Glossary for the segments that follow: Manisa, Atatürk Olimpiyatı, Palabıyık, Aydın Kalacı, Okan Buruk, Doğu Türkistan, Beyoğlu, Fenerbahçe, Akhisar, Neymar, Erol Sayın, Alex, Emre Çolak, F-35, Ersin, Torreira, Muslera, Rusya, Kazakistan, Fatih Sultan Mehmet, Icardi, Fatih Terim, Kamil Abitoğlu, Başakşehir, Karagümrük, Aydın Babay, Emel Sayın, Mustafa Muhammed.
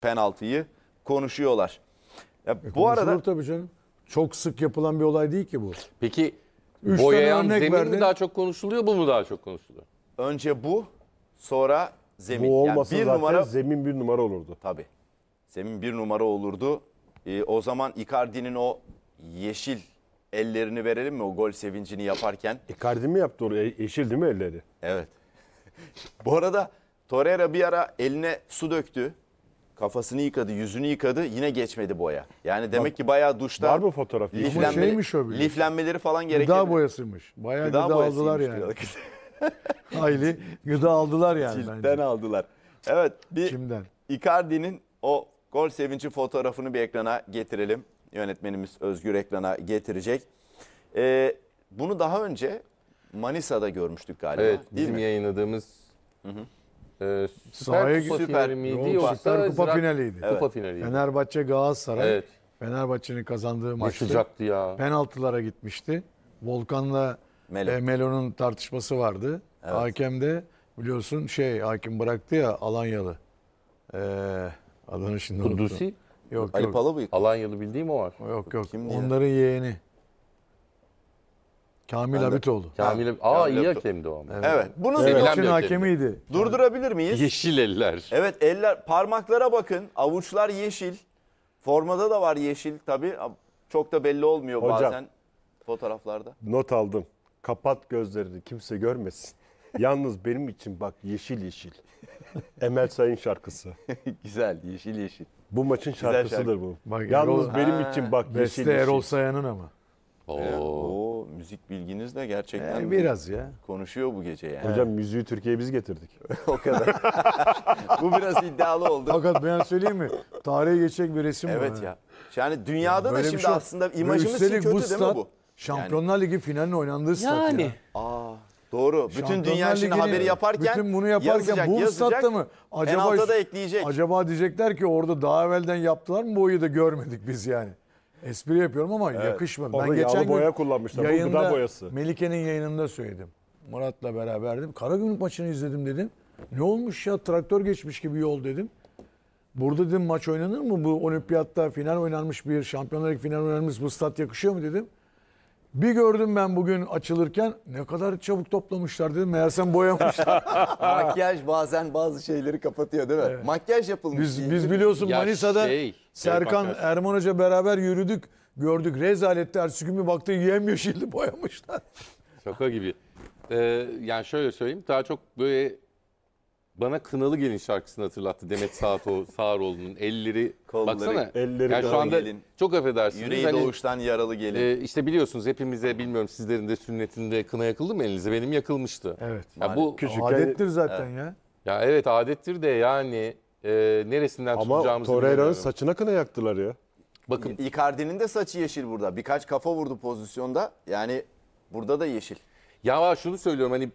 penaltıyı konuşuyorlar. Ya bu arada tabii canım. Çok sık yapılan bir olay değil ki bu. Peki boyayan zemin mi daha çok konuşuluyor, bu mu daha çok konuşuluyor? Önce bu, sonra zemin. Bu olmasa yani bir numara, zemin bir numara olurdu. Tabii. Zemin bir numara olurdu. O zaman Icardi'nin o yeşil ellerini verelim mi? O gol sevincini yaparken. Icardi mi yaptı onu? Yeşil değil mi elleri? Evet. Bu arada Torreira bir ara eline su döktü. Kafasını yıkadı, yüzünü yıkadı. Yine geçmedi boya. Yani demek ki bayağı duşta. Var mı fotoğraf? Liflenmeleri falan gerekir. Gıda boyasıymış. Bayağı gıda aldılar yani. Hayli gıda aldılar yani. Cilden bence aldılar. Evet. Kimden? Icardi'nin o gol sevinci fotoğrafını bir ekrana getirelim. Yönetmenimiz Özgür ekrana getirecek. Bunu daha önce Manisa'da görmüştük galiba. Evet, bizim yayınladığımız Süper Kupa finaliydi. Evet. Kupa finaliydi. Fenerbahçe Galatasaray. Evet. Fenerbahçe'nin kazandığı maçtı. Penaltılara gitmişti. Volkan'la Melo'nun tartışması vardı. Evet. Hakem de biliyorsun hakim bıraktı ya, Alanyalı. Adını şimdi unuttum. Yok, Ali Palabıyık. Alanyalı bildiğim o var. Yok. Kimdi onların yeğeni. Kamil Abitoğlu. Kamil iyi hakemdi o ama. Evet. Bunun için hakemiydi. Durdurabilir miyiz? Yeşil eller. Evet, eller, parmaklara bakın. Avuçlar yeşil. Formada da var yeşil tabii. Çok da belli olmuyor hocam, bazen fotoğraflarda. Not aldım. Kapat gözlerini, kimse görmesin. Yalnız benim için bak yeşil yeşil. Emel Sayın şarkısı. Güzel, yeşil yeşil. Bu maçın şarkısıdır şarkı bu. Bak, yalnız benim için bak yeşil yeşil. Erol Sayın'ın ama. Oo, müzik bilginiz de gerçekten biraz ya konuşuyor bu gece yani. Hocam müziği Türkiye'ye biz getirdik. O kadar. Bu biraz iddialı oldu. Fakat ben söyleyeyim mi? Tarihe geçecek bir resim var. Evet ya. Yani dünyada da şimdi aslında imajımız için kötü değil mi bu? Şampiyonlar Ligi finalinin oynandığı stat yani. Doğru. Bütün dünya şimdi haberi yaparken, bütün bunu yaparken bu statta mı? Acaba da ekleyecek. Acaba diyecekler ki orada daha evvelden yaptılar mı, bu boyu da görmedik biz yani. Espri yapıyorum ama yakışmadı. Ben geçen boya kullanmışlar. Yayında, boyası. Melike'nin yayınında söyledim. Murat'la beraberdim. Karagümrük maçını izledim dedim. Ne olmuş ya, traktör geçmiş gibi yol dedim. Burada dedim maç oynanır mı? Bu olimpiyatta final oynanmış, bir Şampiyonlar Ligi final oynanmış, bu stat yakışıyor mu dedim. Bir gördüm ben bugün açılırken, ne kadar çabuk toplamışlar dedim. Meğersem boyamışlar. Makyaj bazen bazı şeyleri kapatıyor değil mi? Evet. Makyaj yapılmış. Biz biliyorsun ya, Manisa'da Serkan, Erman Hoca beraber yürüdük. Gördük, rezaletti. Ersin gün bir baktı yemyeşildi, boyamışlar. Şaka gibi. Yani şöyle söyleyeyim. Daha çok böyle bana Kınalı Gelin şarkısını hatırlattı. Demet Sağaroğlu'nun elleri, kolları, baksana. Elleri yani şu anda gelin. Çok affedersiniz. Yüreği hani, doğuştan yaralı gelin. İşte biliyorsunuz hepimize, bilmiyorum sizlerin de sünnetinde kına yakıldı mı elinize? Benim yakılmıştı. Evet. Ya bu adettir zaten ya. Ya evet, adettir de yani neresinden tutacağımızı bilmiyorum. Ama Torreira'nın saçına kına yaktılar ya. Bakın. Icardi'nin de saçı yeşil burada. Birkaç kafa vurdu pozisyonda. Yani burada da yeşil. Ya şunu söylüyorum hani,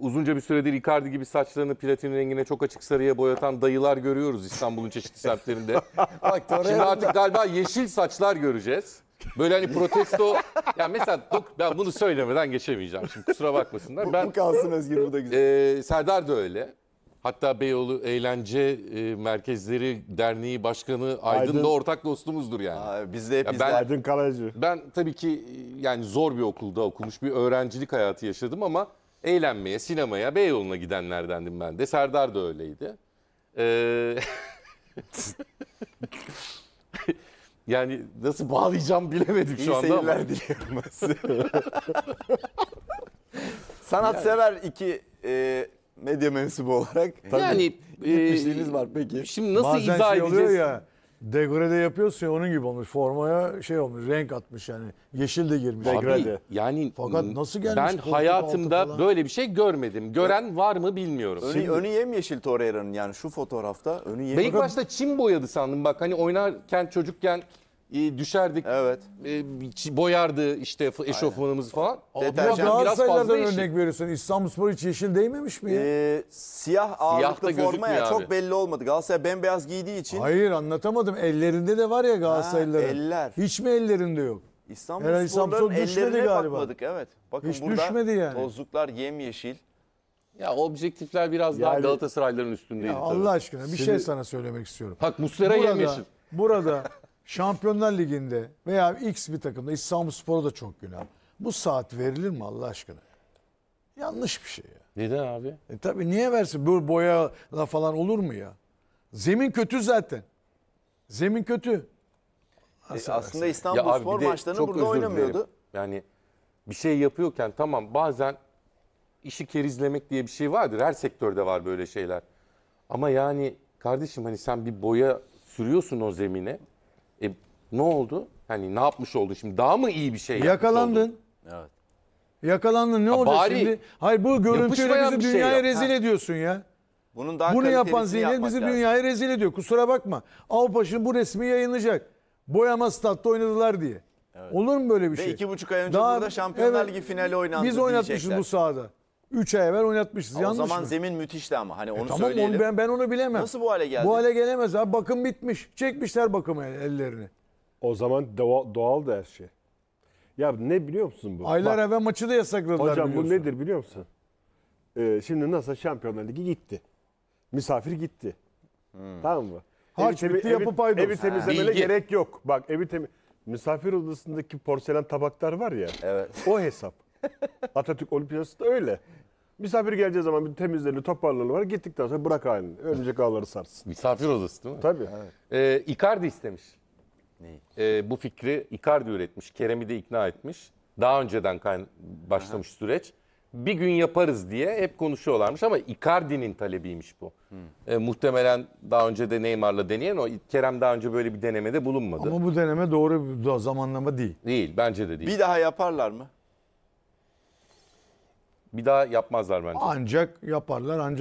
uzunca bir süredir Icardi gibi saçlarını platin rengine çok açık sarıya boyatan dayılar görüyoruz İstanbul'un çeşitli semtlerinde. Şimdi artık galiba yeşil saçlar göreceğiz. Böyle hani protesto. Yani mesela ben bunu söylemeden geçemeyeceğim. Şimdi kusura bakmasınlar. Ben, bu kalsın Özgür, bu da güzel. Serdar da öyle. Hatta Beyoğlu Eğlence Merkezleri Derneği Başkanı Aydın da ortak dostumuzdur yani. Biz de hep Aydın Kalacı. Ben tabii ki yani zor bir okulda okumuş bir öğrencilik hayatı yaşadım ama eğlenmeye, sinemaya, Beyoğlu'na gidenlerdendim ben de. Serdar da öyleydi. Yani nasıl bağlayacağım bilemedim şu anda. İyi seyirler diliyorum. Sanatsever iki medya mensubu olarak. Yani gitmişliğiniz var peki. Şimdi nasıl izah edeceğiz? Oluyor ya, degrede yapıyorsun ya, onun gibi olmuş. Formaya olmuş, renk atmış yani. Yeşil de girmiş. Degrede. Yani fakat nasıl gelmiş? Ben hayatımda böyle bir şey görmedim. Gören var mı bilmiyorum. Önü yemyeşil Torreira'nın yani şu fotoğrafta. Önü yemyeşil. Ben ilk başta çim boyadı sandım bak. Hani oynarken çocukken düşerdik. Evet. Boyardı işte eşofmanımızı falan. Galatasaray'dan örnek veriyorsun. İstanbulspor hiç yeşil değmemiş mi? Siyah ağırlıklı forma ya, çok belli olmadı. Galatasaray bembeyaz giydiği için. Hayır, anlatamadım. Ellerinde de var ya Galatasaraylıların. Eller. Hiç mi ellerinde yok? İstanbulspor'ların ellerine bakmadık. Evet. Bakın hiç burada düşmedi yani. Tozluklar yemyeşil. Ya objektifler biraz daha Galatasarayların üstündeydi. Allah aşkına bir şey sana söylemek istiyorum. Bak Muslera yemişim. Burada Şampiyonlar Ligi'nde veya X bir takımda İstanbulspor'a da çok günah. Bu saat verilir mi Allah aşkına? Yanlış bir şey ya. Neden abi? Tabii niye versin? Bu boya falan olur mu ya? Zemin kötü zaten. Zemin kötü. Aslında İstanbulspor maçlarını burada oynamıyordu. Yani bir şey yapıyorken tamam bazen işi kerizlemek diye bir şey vardır. Her sektörde var böyle şeyler. Ama yani kardeşim hani sen bir boya sürüyorsun o zemine. Ne oldu? Hani ne yapmış oldun şimdi? Daha mı iyi bir şey Yakalandın. Evet. Yakalandın. Ne olacak şimdi? Hayır bu görüntüyle bizi dünyaya rezil ediyorsun ya. Bunu yapan zihniyet bizi dünyaya rezil ediyor. Kusura bakma. Avrupa şimdi bu resmi yayınlayacak. Boyama statta oynadılar diye. Evet. Olur mu böyle bir şey? Ve 2,5 ay önce burada Şampiyonlar Ligi finali oynandı. Biz oynatmışız bu sahada. 3 ay evvel oynatmışız. Yanlış mı? O zaman zemin müthişti ama. Hani onu söyleyelim. Ben onu bilemem. Nasıl bu hale geldi? Bu hale gelemez abi. Bakım bitmiş. Çekmişler bakımı ellerini. O zaman doğal da her şey. Ya ne biliyor musun bu? Aylar evvel maçı da yasakladılar. Hocam bu nedir biliyor musun? Şimdi nasıl Şampiyonlar Ligi gitti. Misafir gitti. Tamam mı? Harç bitti yapıp aydın. Evi temizlemene gerek yok. Bak misafir odasındaki porselen tabaklar var ya. Evet. O hesap. Atatürk Olimpiyatı da öyle. Misafir geleceği zaman bir temizlerini toparlanırlar. Gittikten sonra bırak halini. Örümcek ağları sarsın. Misafir odası değil mi? Tabii. Evet. Icardi istemiş. Bu fikri Icardi üretmiş. Kerem'i de ikna etmiş. Daha önceden başlamış süreç. Bir gün yaparız diye hep konuşuyorlarmış ama Icardi'nin talebiymiş bu. Muhtemelen daha önce de Neymar'la deneyen o. Kerem daha önce böyle bir denemede bulunmadı. Ama bu deneme doğru bir zamanlama değil. Değil, bence de değil. Bir daha yaparlar mı? Bir daha yapmazlar bence. Ancak yaparlar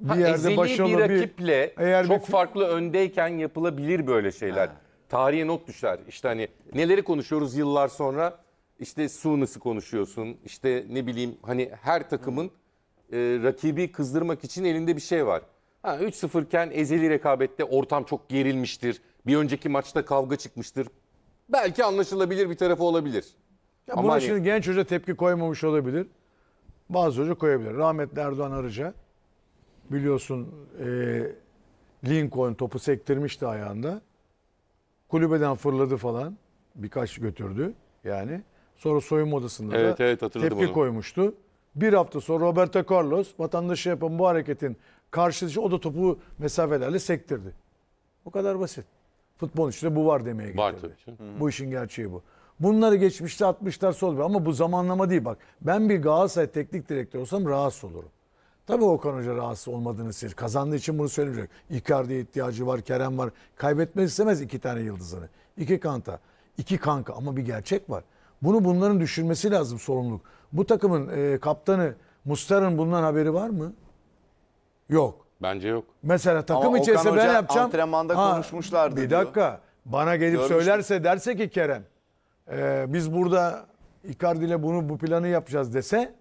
bir yerde başarılı bir rakiple çok farklı öndeyken yapılabilir böyle şeyler. Tarihe not düşer. İşte hani neleri konuşuyoruz yıllar sonra? İşte Sunus'u konuşuyorsun. İşte ne bileyim hani her takımın rakibi kızdırmak için elinde bir şey var. 3-0 iken ezeli rekabette ortam çok gerilmiştir. Bir önceki maçta kavga çıkmıştır. Belki anlaşılabilir bir tarafı olabilir. Ya ama hani... şimdi genç hoca tepki koymamış olabilir. Bazı hoca koyabilir. Rahmetli Erdoğan Arıca biliyorsun Lincoln topu sektirmişti ayağında. Kulübeden fırladı falan. Birkaç götürdü yani. Sonra soyunma odasında hatırladım tepki koymuştu. Bir hafta sonra Roberto Carlos vatandaşı yapan bu hareketin karşılığı o da topu mesafelerle sektirdi. O kadar basit. Futbol içinde bu var demeye getirdi. Bu işin gerçeği bu. Bunları geçmişte 60'lar soldu ama bu zamanlama değil bak. Ben bir Galatasaray teknik direktörü olsam rahatsız olurum. Tabii Okan Hoca rahatsız olmadığını siz kazandığı için bunu söylemeyecek. Icardi'ye ihtiyacı var, Kerem var. Kaybetmek istemez 2 tane yıldızını. 2 kanka ama bir gerçek var. Bunların düşürmesi lazım sorumluluk. Bu takımın kaptanı Muslera'nın bundan haberi var mı? Yok. Bence yok. Mesela takım ama içerisinde ben yapacağım. Antrenmanda konuşmuşlardı diyor. Bir dakika. Bana gelip söylerse derse ki Kerem biz burada Icardi ile bu planı yapacağız dese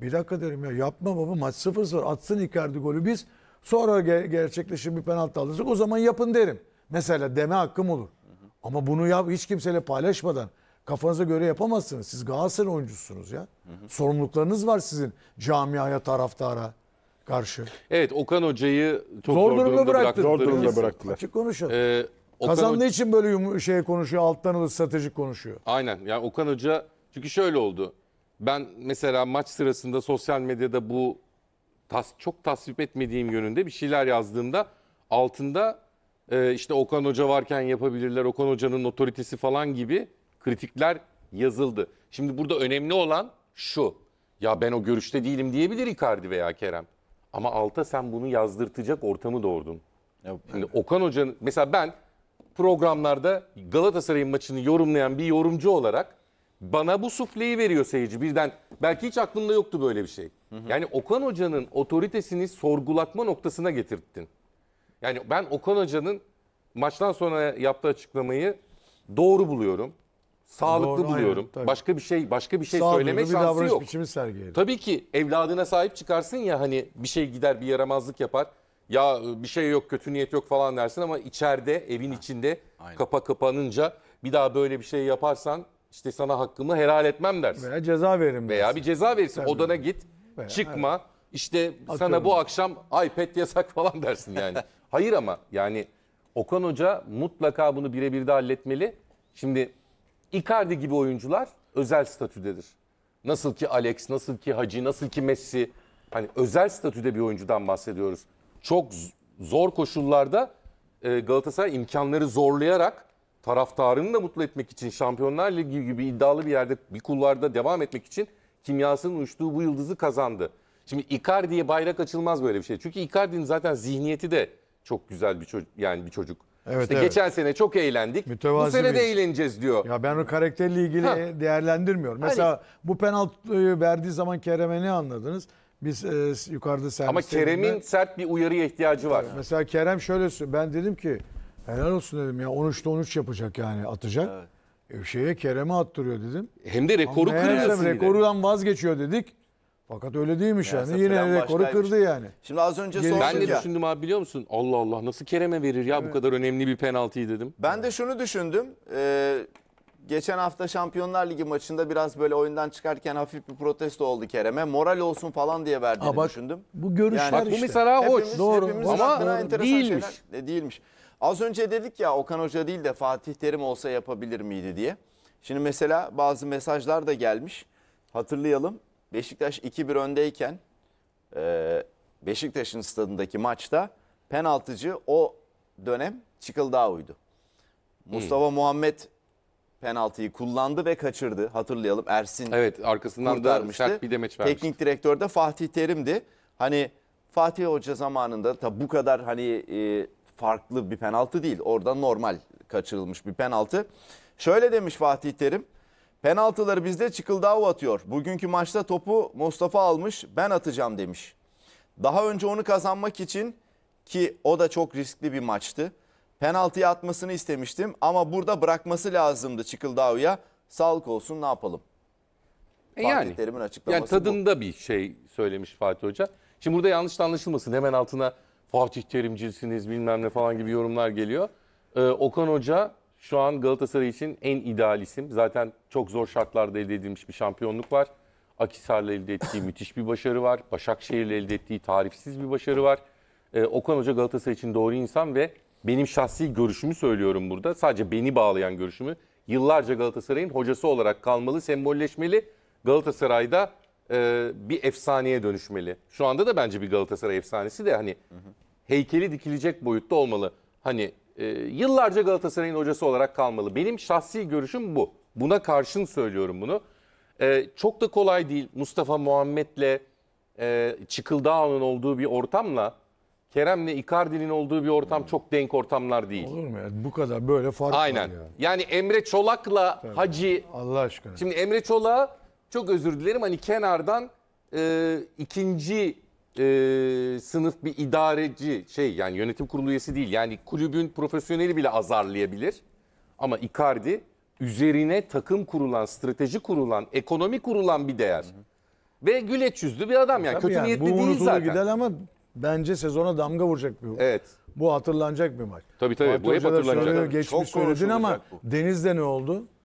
bir dakika derim ya yapma baba maç 0-0 atsın Icardi golü biz sonra gerçekleşir bir penaltı alırsak o zaman yapın derim. Mesela deme hakkım olur. Ama bunu hiç kimseyle paylaşmadan kafanıza göre yapamazsınız. Siz Galatasaray oyuncusunuz ya. Sorumluluklarınız var sizin camiaya, taraftara karşı. Evet Okan Hoca'yı çok zor durumda bıraktılar. Açık konuşalım. Kazandığı için böyle konuşuyor, alttan alıp stratejik konuşuyor. Aynen. Yani Okan Hoca çünkü şöyle oldu. Ben mesela maç sırasında sosyal medyada bu çok tasvip etmediğim yönünde bir şeyler yazdığımda altında işte Okan Hoca varken yapabilirler, Okan Hoca'nın otoritesi falan gibi kritikler yazıldı. Şimdi burada önemli olan şu. Ya ben o görüşte değilim diyebilir Icardi veya Kerem. Ama alta sen bunu yazdırtacak ortamı doğurdun. Şimdi Okan Hoca'nın mesela ben programlarda Galatasaray'ın maçını yorumlayan bir yorumcu olarak bana bu sufleyi veriyor seyirci birden. Belki hiç aklımda yoktu böyle bir şey. Yani Okan Hoca'nın otoritesini sorgulatma noktasına getirdin. Yani ben Okan Hoca'nın maçtan sonra yaptığı açıklamayı doğru buluyorum. Sağlıklı buluyorum. Aynen, başka bir şey sağ söyleme şansı yok. Tabii ki evladına sahip çıkarsın ya hani bir şey gider bir yaramazlık yapar. Ya bir şey yok, kötü niyet yok falan dersin ama içeride, evin içinde kapa kapanınca bir daha böyle bir şey yaparsan işte sana hakkımı helal etmem dersin. Veya ceza veririm dersin. Veya bir ceza verirsin. Odana git. Veya, çıkma evet. İşte atıyorum, sana bu akşam iPad yasak falan dersin yani. Hayır ama yani Okan Hoca mutlaka bunu birebir de halletmeli. Şimdi Icardi gibi oyuncular özel statüdedir. Nasıl ki Alex, nasıl ki Hacı, nasıl ki Messi. Hani özel statüde bir oyuncudan bahsediyoruz. Çok zor koşullarda Galatasaray imkanları zorlayarak taraftarını da mutlu etmek için, Şampiyonlar Ligi gibi iddialı bir yerde, bir kulvarda devam etmek için kimyasının uyuştuğu bu yıldızı kazandı. Şimdi Icardi'ye bayrak açılmaz böyle bir şey. Çünkü Icardi'nin zaten zihniyeti de çok güzel bir çocuk, yani bir çocuk. Evet, işte evet. Geçen sene çok eğlendik. Mütevazi bu sene de eğleneceğiz diyor. Ya ben o karakterle ilgili değerlendirmiyorum. Mesela hani, bu penaltıyı verdiği zaman Kerem'e ne anladınız? Biz yukarıda servis. Ama Kerem'in sert bir uyarıya ihtiyacı var. Mesela Kerem şöyle, ben dedim ki helal olsun dedim ya, 13'te 13 yapacak yani, atacak. Evet. Kerem'e attırıyor dedim. Hem de rekoru kırıyorsun. Rekordan vazgeçiyor dedik. Fakat öyle değilmiş yani. Yine rekoru kırdı yani. Şimdi az önce sordum ya. Ben de düşündüm abi, biliyor musun? Allah Allah, nasıl Kerem'e verir ya bu kadar önemli bir penaltıyı dedim. Ben de şunu düşündüm. Geçen hafta Şampiyonlar Ligi maçında biraz böyle oyundan çıkarken hafif bir protesto oldu Kerem'e. Moral olsun falan diye verdiğini düşündüm. Bu görüşler yani, işte. Bu mesela hoş. Doğru. Ama değilmiş. Değilmiş. Az önce dedik ya, Okan Hoca değil de Fatih Terim olsa yapabilir miydi diye. Şimdi mesela bazı mesajlar da gelmiş. Hatırlayalım. Beşiktaş 2-1 öndeyken Beşiktaş'ın stadındaki maçta penaltıcı o dönem Çıkıldağ uydu. Mustafa Muhammed penaltıyı kullandı ve kaçırdı. Hatırlayalım, Ersin evet, arkasından kurtarmıştı. Da sert bir demeç vermişti. Teknik direktör de Fatih Terim'di. Hani Fatih Hoca zamanında tabi bu kadar hani farklı bir penaltı değil. Orada normal kaçırılmış bir penaltı. Şöyle demiş Fatih Terim. Penaltıları bizde Çıkıldağ atıyor. Bugünkü maçta topu Mustafa almış, ben atacağım demiş. Daha önce onu kazanmak için, ki o da çok riskli bir maçtı, penaltıyı atmasını istemiştim ama burada bırakması lazımdı Çıkıldağ'a. Sağlık olsun, ne yapalım? Fatih Terim'in açıklaması yani tadında bu. Bir şey söylemiş Fatih Hoca. Şimdi burada yanlış anlaşılmasın. Hemen altına Fatih Terimcisiniz bilmem ne falan gibi yorumlar geliyor. Okan Hoca şu an Galatasaray için en ideal isim. Zaten çok zor şartlarda elde edilmiş bir şampiyonluk var. Akhisar'la elde ettiği müthiş bir başarı var. Başakşehir'le elde ettiği tarifsiz bir başarı var. Okan Hoca Galatasaray için doğru insan ve benim şahsi görüşümü söylüyorum burada. Sadece beni bağlayan görüşümü. Yıllarca Galatasaray'ın hocası olarak kalmalı, sembolleşmeli. Galatasaray'da bir efsaneye dönüşmeli. Şu anda da bence bir Galatasaray efsanesi de hani heykeli dikilecek boyutta olmalı. Hani yıllarca Galatasaray'ın hocası olarak kalmalı. Benim şahsi görüşüm bu. Buna karşın söylüyorum bunu. Çok da kolay değil. Mustafa Muhammed'le Çıkıldağ'ın olduğu bir ortamla Kerem'le Icardi'nin olduğu bir ortam çok denk ortamlar değil. Olur mu ya? Bu kadar böyle fark var ya. Yani Emre Çolak'la tabii. Hacı. Allah aşkına. Şimdi Emre Çolak'a çok özür dilerim. Hani kenardan ikinci sınıf bir idareci yani yönetim kurulu üyesi değil. Yani kulübün profesyoneli bile azarlayabilir. Ama Icardi üzerine takım kurulan, strateji kurulan, ekonomi kurulan bir değer. Ve güleç yüzlü bir adam yani. Kötü yani, niyetli değil zaten. Gider ama bence sezona damga vuracak bir. Evet. Bu hatırlanacak bir maç. Tabii. Bu hep hatırlanacak. Çok konuşulacak ama Deniz'de ne oldu?